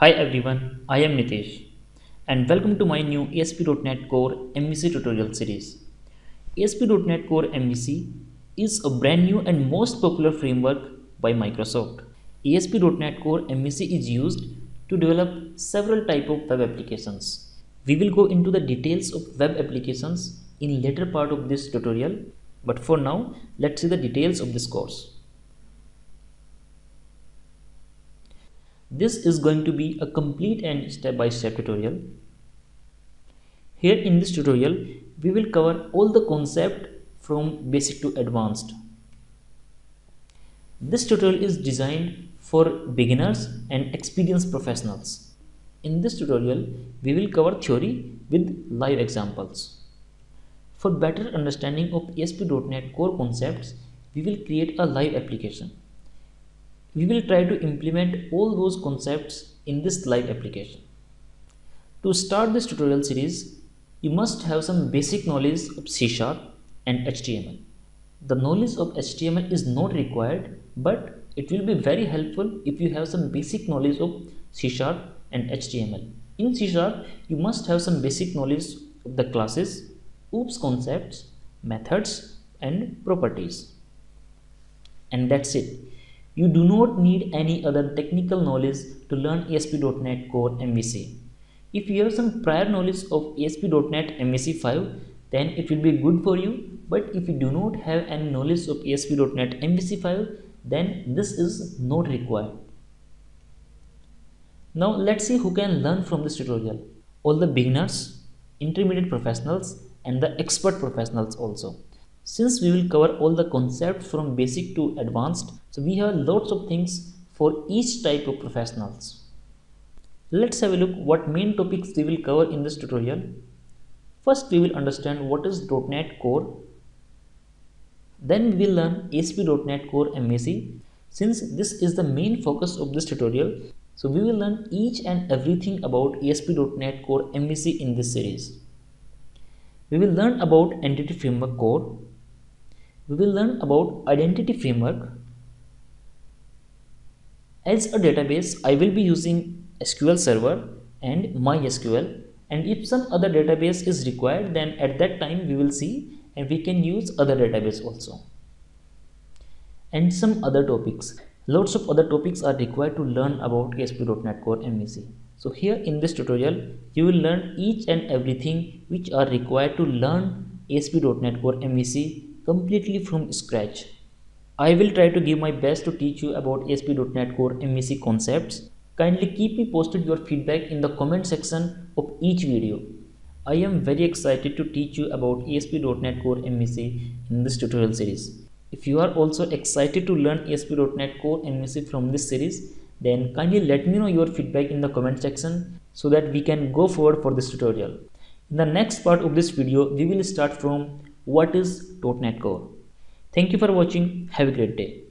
Hi everyone, I am Nitesh and welcome to my new ASP.NET Core MVC tutorial series. ASP.NET Core MVC is a brand new and most popular framework by Microsoft. ASP.NET Core MVC is used to develop several types of web applications. We will go into the details of web applications in later part of this tutorial, but for now, let's see the details of this course. This is going to be a complete and step-by-step tutorial. Here in this tutorial, we will cover all the concepts from basic to advanced. This tutorial is designed for beginners and experienced professionals. In this tutorial, we will cover theory with live examples. For better understanding of ASP.NET Core concepts, we will create a live application. We will try to implement all those concepts in this live application. To start this tutorial series, you must have some basic knowledge of C# and HTML. The knowledge of HTML is not required, but it will be very helpful if you have some basic knowledge of C# and HTML. In C#, you must have some basic knowledge of the classes, OOPS concepts, methods, and properties. And that's it. You do not need any other technical knowledge to learn ASP.NET Core MVC. If you have some prior knowledge of ASP.NET MVC 5, then it will be good for you. But if you do not have any knowledge of ASP.NET MVC 5, then this is not required. Now let's see who can learn from this tutorial. All the beginners, intermediate professionals, and the expert professionals also. Since we will cover all the concepts from basic to advanced, so we have lots of things for each type of professionals. Let's have a look what main topics we will cover in this tutorial. First, we will understand what is .NET Core. Then we will learn ASP.NET Core MVC. Since this is the main focus of this tutorial, so we will learn each and everything about ASP.NET Core MVC in this series. We will learn about Entity Framework Core. We will learn about Identity Framework. As a database, I will be using SQL Server and MySQL, and if some other database is required, then at that time we will see and we can use other database also. And some other topics. Lots of other topics are required to learn about ASP.NET Core MVC. So here in this tutorial, you will learn each and everything which are required to learn ASP.NET Core MVC completely from scratch. I will try to give my best to teach you about ASP.NET Core MVC concepts. Kindly keep me posted your feedback in the comment section of each video. I am very excited to teach you about ASP.NET Core MVC in this tutorial series. If you are also excited to learn ASP.NET Core MVC from this series, then kindly let me know your feedback in the comment section so that we can go forward for this tutorial. In the next part of this video, we will start from what is .NET Core. Thank you for watching. Have a great day.